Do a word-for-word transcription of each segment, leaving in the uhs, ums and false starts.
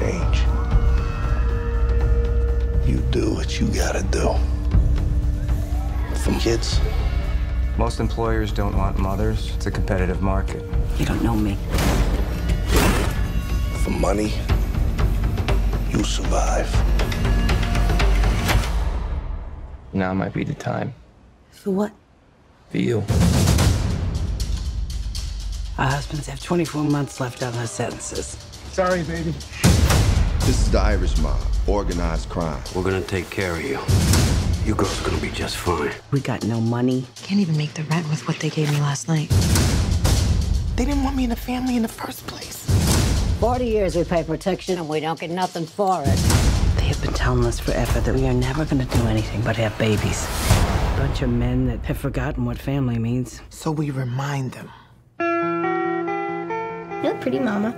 change. You do what you gotta do. For kids. Most employers don't want mothers. It's a competitive market. You don't know me. For money, you survive. Now might be the time. For what? For you. Our husbands have twenty-four months left on their sentences. Sorry, baby. This is the Irish mob, organized crime. We're gonna take care of you. You girls are gonna be just fine. We got no money. Can't even make the rent with what they gave me last night. They didn't want me in the family in the first place. forty years we pay protection and we don't get nothing for it. They have been telling us forever that we are never gonna do anything but have babies. A bunch of men that have forgotten what family means. So we remind them. You look pretty, Mama.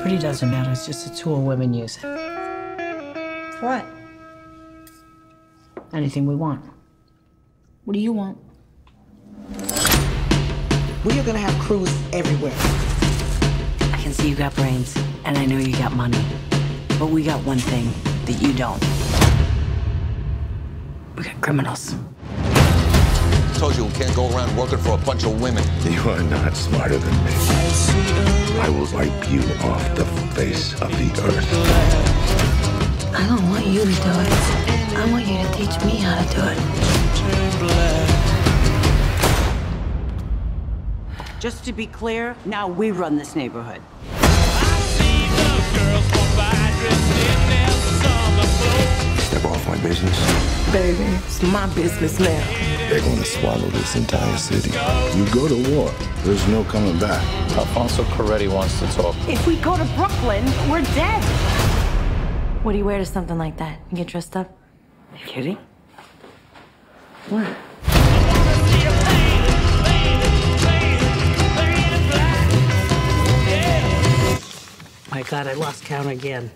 Pretty doesn't matter. It's just a tool women use. For what? Anything we want. What do you want? We are gonna have crews everywhere. I can see you got brains, and I know you got money. But we got one thing that you don't. We got criminals. I told you we can't go around working for a bunch of women. You are not smarter than me. I will wipe you off the face of the earth. I don't want you to do it. I want you to teach me how to do it. Just to be clear, now we run this neighborhood. Step off my business. Baby, it's my business now. They're gonna swallow this entire city. You go to war, there's no coming back. Alfonso Coretti wants to talk. If we go to Brooklyn, we're dead. What do you wear to something like that? You get dressed up? Are you kidding? What? My God, I lost count again.